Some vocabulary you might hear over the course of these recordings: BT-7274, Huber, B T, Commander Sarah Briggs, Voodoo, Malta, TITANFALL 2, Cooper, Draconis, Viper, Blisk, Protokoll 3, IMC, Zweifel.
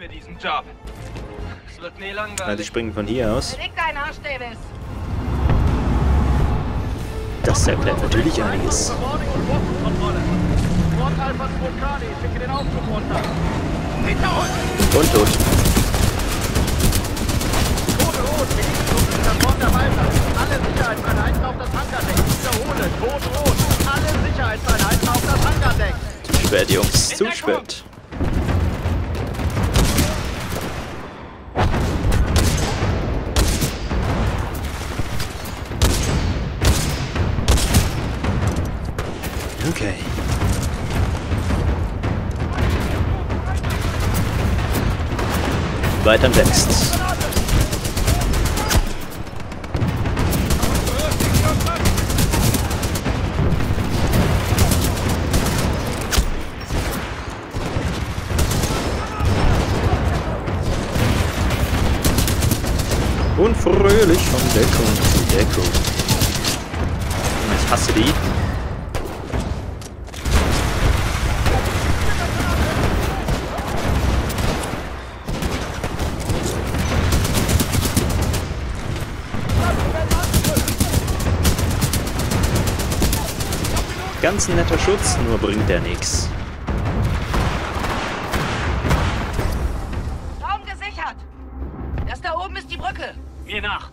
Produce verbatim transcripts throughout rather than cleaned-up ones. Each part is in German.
liebe diesen Job. Es wird nie langweilig. Ja, die springen von hier aus. Das zerplätt natürlich einiges. Und tot. Zu spät, Jungs, zu spät. Okay. Weiter im Text. Und fröhlich von Deckung zu Deckung. Ich hasse die. Ganz netter Schutz, nur bringt der nix. Raum gesichert! Das da oben ist die Brücke! Mir nach!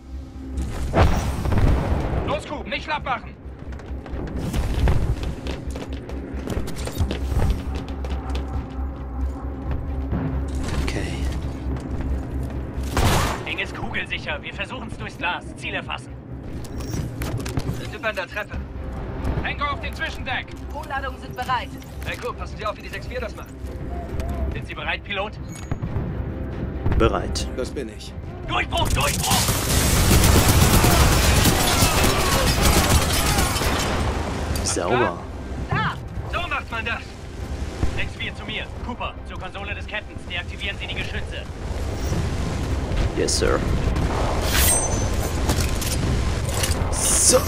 Los, Cooper, nicht schlapp machen! Okay. Eng ist kugelsicher. Wir versuchen es durchs Glas. Ziel erfassen. Sind über an der Treppe. Hänge auf den Zwischendeck! Hochladungen sind bereit. Hey, Cooper, passen Sie auf, wie die sechs vier das macht. Sind Sie bereit, Pilot? Bereit. Das bin ich. Durchbruch, Durchbruch! Sauber. Da! So macht man das! sechs vier zu mir. Cooper, zur Konsole des Captains. Deaktivieren Sie die Geschütze. Yes, Sir. So.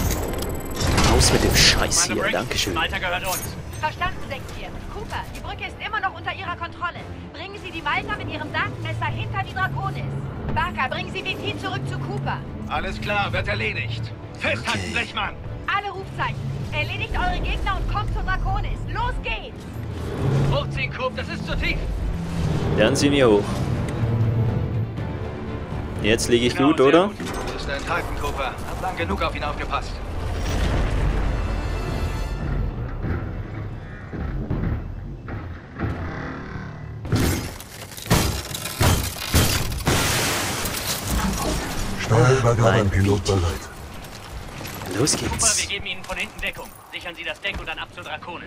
Raus mit dem Scheiß hier, dankeschön. Malta gehört uns. Verstanden, sechs vier. Cooper, die Brücke ist immer noch unter Ihrer Kontrolle. Bringen Sie die Malta mit Ihrem Datenmesser hinter die Draconis. Barker, bringen Sie B T zurück zu Cooper. Alles klar, wird erledigt. Festhalten, okay. Blechmann. Alle Rufzeichen. Erledigt eure Gegner und kommt zur Draconis. Los geht's. Hochziehen, Cooper, das ist zu tief. Dann ziehen wir hoch. Jetzt liege ich genau, gut, oder? Gut. Das ist der Enthalten, Cooper. Hat lang genug auf ihn aufgepasst. Übergabe an Pilot bereit. Los geht's. Cooper, wir geben Ihnen von hinten Deckung. Sichern Sie das Deck und dann ab zu Draconis.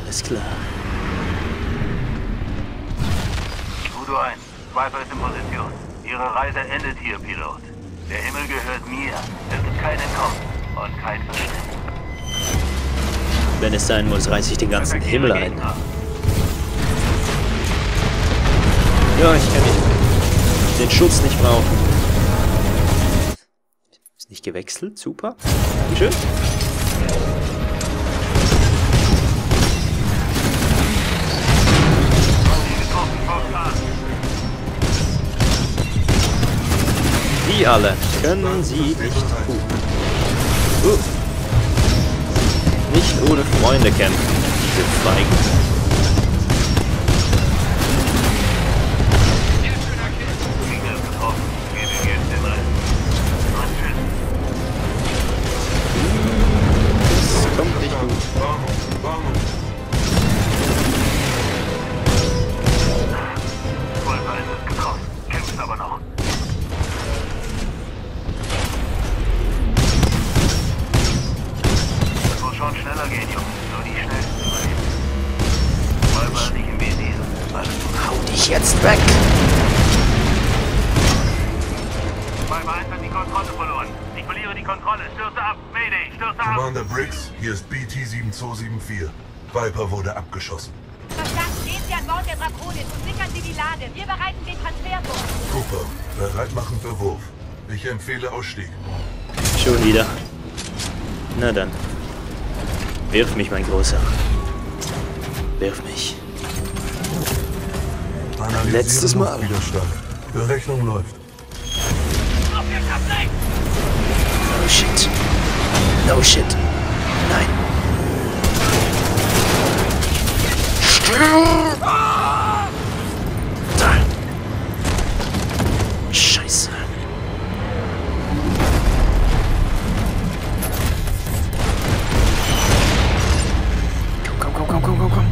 Alles klar. Voodoo eins, Zweifel ist in Position. Ihre Reise endet hier, Pilot. Der Himmel gehört mir. Es gibt keinen Kopf und kein Verstand. Wenn es sein muss, reiße ich den ganzen Himmel ein. Ja, ich kann nicht den Schutz nicht brauchen. Ist nicht gewechselt, super. Schön. Die alle können sie nicht tun. Uh. Nicht ohne Freunde kämpfen, diese Feigen. Commander Briggs, hier ist B T sieben zwei sieben vier. Viper wurde abgeschossen. Verstanden, gehen Sie an Bord der Draconis und sichern Sie die Lade. Wir bereiten den Transfer vor. Cooper, bereit machen für Wurf. Ich empfehle Ausstieg. Schon wieder. Na dann. Wirf mich, mein Großer. Wirf mich. Letztes Mal. Berechnung läuft. No shit. No shit. Nein. Stirb! Da. Scheiße. Komm, komm, komm, komm, komm, komm.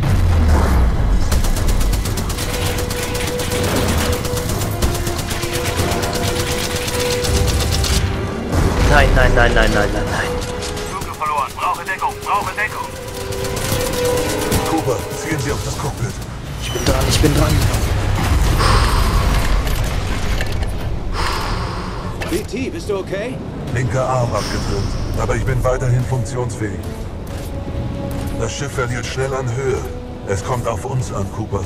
Nein, nein, nein, nein, nein, nein, nein. Flügel verloren. Brauche Deckung. Brauche Deckung. Cooper, ziehen Sie auf das Cockpit. Ich bin dran, ich bin dran. B T, bist du okay? Linker Arm abgetrennt, aber ich bin weiterhin funktionsfähig. Das Schiff verliert schnell an Höhe. Es kommt auf uns an, Cooper.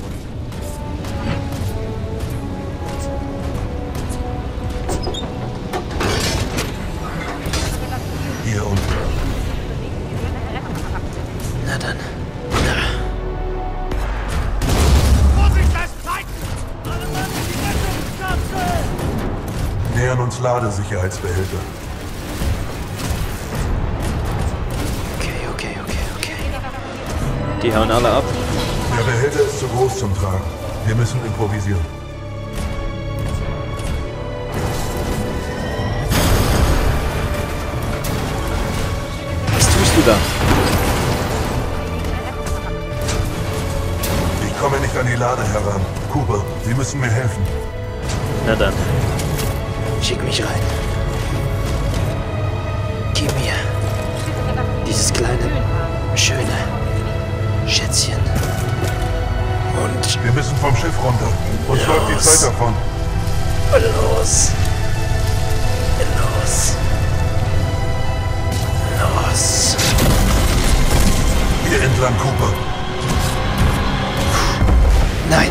Ladesicherheitsbehälter. Okay, okay, okay, okay. Die hauen alle ab. Der Behälter ist zu groß zum Tragen. Wir müssen improvisieren. Was tust du da? Ich komme nicht an die Lade heran. Cooper, Sie müssen mir helfen. Na dann. Schick mich rein. Gib mir dieses kleine, schöne Schätzchen. Und wir müssen vom Schiff runter. Uns läuft die Zeit davon. Los. Los. Los. Hier entlang, Cooper. Nein.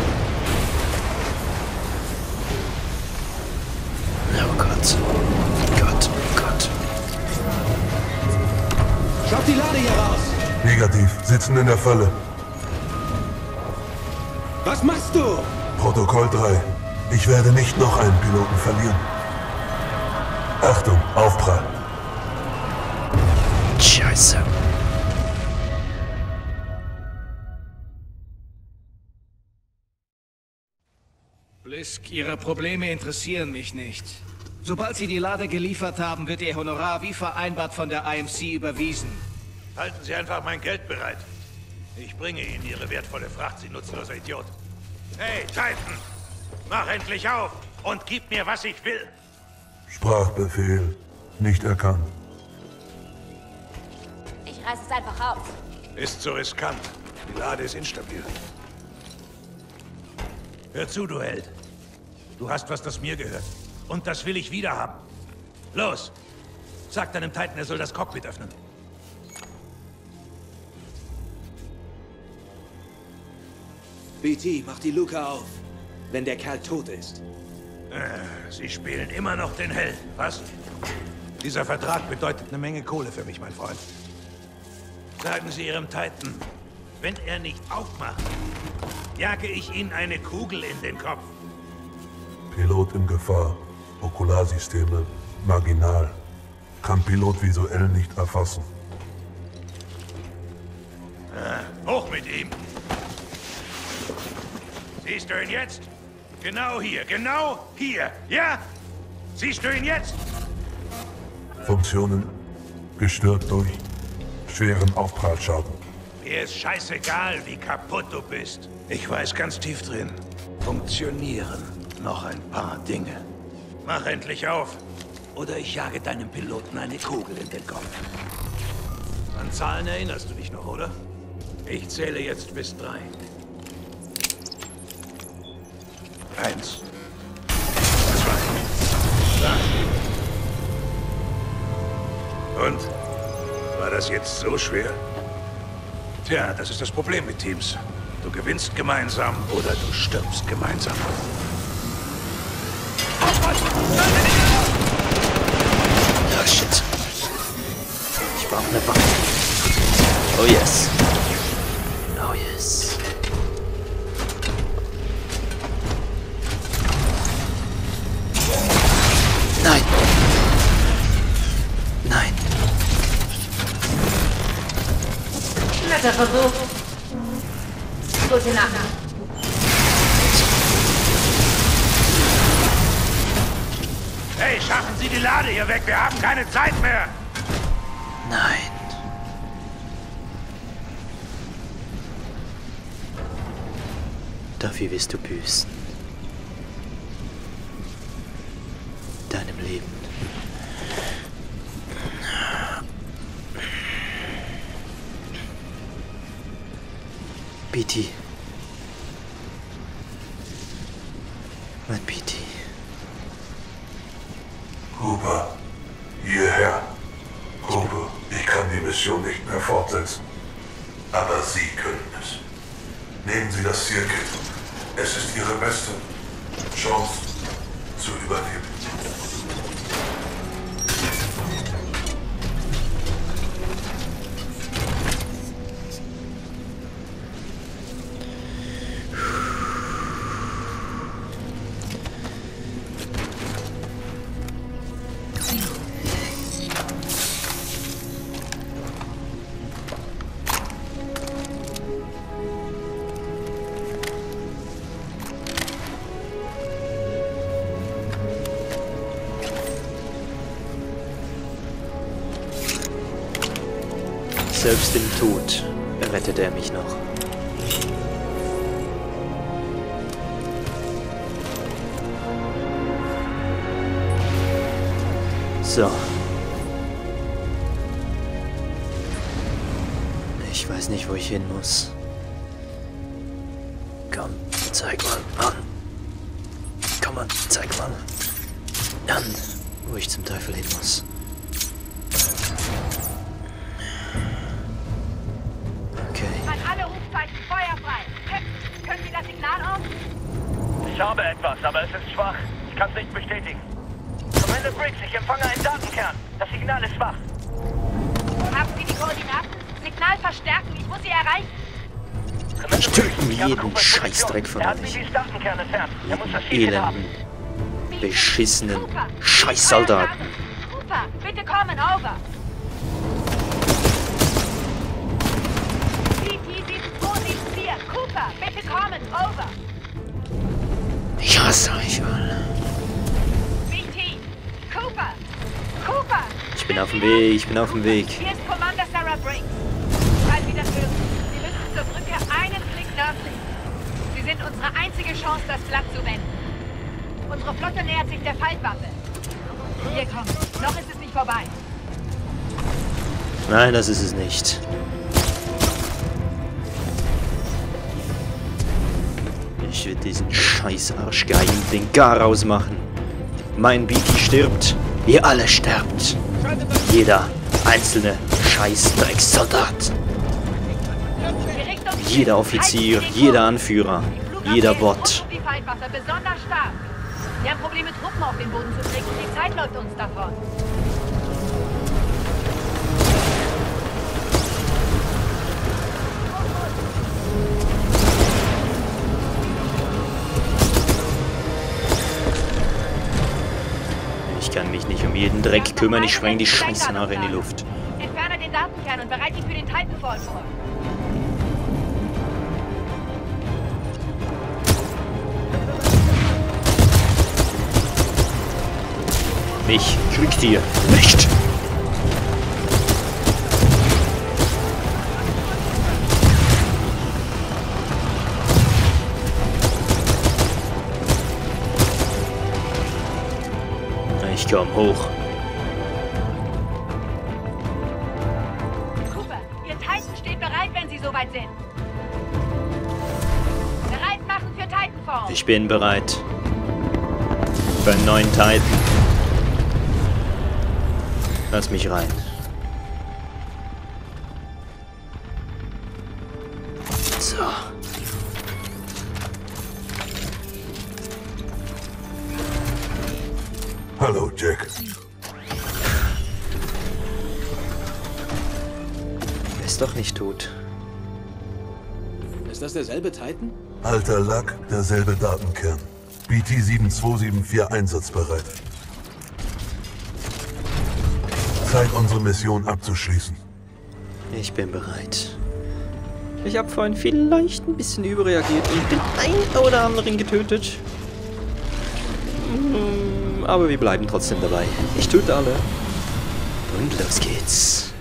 Die Lade hier raus! Negativ, sitzen in der Falle. Was machst du? Protokoll drei. Ich werde nicht noch einen Piloten verlieren. Achtung, Aufprall. Scheiße. Blisk, Ihre Probleme interessieren mich nicht. Sobald Sie die Lade geliefert haben, wird Ihr Honorar wie vereinbart von der I M C überwiesen. Halten Sie einfach mein Geld bereit. Ich bringe Ihnen Ihre wertvolle Fracht, Sie nutzloser Idiot. Hey, Titan! Mach endlich auf und gib mir, was ich will! Sprachbefehl. Nicht erkannt. Ich reiß es einfach auf. Ist zu riskant. Die Lade ist instabil. Hör zu, du Held. Du hast was, das mir gehört. Und das will ich wieder haben. Los! Sag deinem Titan, er soll das Cockpit öffnen. B T, mach die Luke auf, wenn der Kerl tot ist. Sie spielen immer noch den Held, was? Dieser Vertrag bedeutet eine Menge Kohle für mich, mein Freund. Sagen Sie Ihrem Titan, wenn er nicht aufmacht, jage ich Ihnen eine Kugel in den Kopf. Pilot in Gefahr. Okularsysteme marginal. Kann Pilot visuell nicht erfassen. Ah, hoch mit ihm! Siehst du ihn jetzt? Genau hier, genau hier, ja? Siehst du ihn jetzt? Funktionen gestört durch schweren Aufprallschaden. Mir ist scheißegal, wie kaputt du bist. Ich weiß ganz tief drin. Funktionieren noch ein paar Dinge. Mach endlich auf, oder ich jage deinem Piloten eine Kugel in den Kopf. An Zahlen erinnerst du dich noch, oder? Ich zähle jetzt bis drei. Eins. Zwei. Drei. Und? War das jetzt so schwer? Tja, das ist das Problem mit Teams. Du gewinnst gemeinsam oder du stirbst gemeinsam. Oh shit. Ich brauche eine Waffe. Oh yes. Oh yes. Nein. Nein. Netter Versuch. Gute Nacht. Hey, schaffen Sie die Lade hier weg. Wir haben keine Zeit mehr. Nein. Dafür wirst du büßen. Deinem Leben. B T. Mein B T. Huber, hierher. Huber, ich kann die Mission nicht mehr fortsetzen. Aber Sie können es. Nehmen Sie das Zielkit. Es ist Ihre beste Chance zu überleben. Selbst im Tod rettet er mich noch. So. Ich weiß nicht, wo ich hin muss. Komm, zeig mal an. Komm mal, zeig mal an, wo ich zum Teufel hin muss. Ich habe etwas, aber es ist schwach. Ich kann es nicht bestätigen. Commander Briggs, ich empfange einen Datenkern. Das Signal ist schwach. Haben Sie die Koordinaten? Signal verstärken, ich muss sie erreichen. Ich töte jeden Scheißdreck von euch. Jeden elenden, beschissenen Scheißsoldaten. Cooper, bitte kommen, over. B T sieben zwei sieben vier, Cooper, bitte kommen, over. Ich hasse euch alle. B T, Cooper, Cooper. Ich bin auf dem Weg, ich bin auf dem Weg. Hier ist Commander Sarah Briggs. Falls Sie das hören, Sie müssen zur Brücke einen Klick nördlich. Sie sind unsere einzige Chance, das Blatt zu wenden. Unsere Flotte nähert sich der Fallwaffe. Hier kommt, noch ist es nicht vorbei. Nein, das ist es nicht. Ich will diesen scheiß Arschgeigen den Garaus machen. Mein B T stirbt. Ihr alle sterbt. Jeder einzelne scheiß Dreckssoldat. Jeder Offizier, jeder Anführer, jeder Bot. Wir haben Probleme, Truppen auf den Boden zu kriegen. Die Zeit läuft uns davon. Ich kann mich nicht um jeden Dreck kümmern, ich spreng die Scheiße nachher in die Luft. Entferne den Datenkern und bereite ihn für den Titanfall vor. Mich kriegt ihr nicht! Komm hoch. Cooper, Ihr Titan steht bereit, wenn Sie soweit sind. Bereit machen für Titanfall. Ich bin bereit. Für einen neuen Titan. Lass mich rein. So. Hallo, Jack. es doch nicht tut. Ist das derselbe Titan? Alter Lack, derselbe Datenkern. B T sieben zwei sieben vier einsatzbereit. Zeit, unsere Mission abzuschließen. Ich bin bereit. Ich habe vorhin vielleicht ein bisschen überreagiert und den einen oder anderen getötet. Aber wir bleiben trotzdem dabei. Ich töte alle. Und los geht's.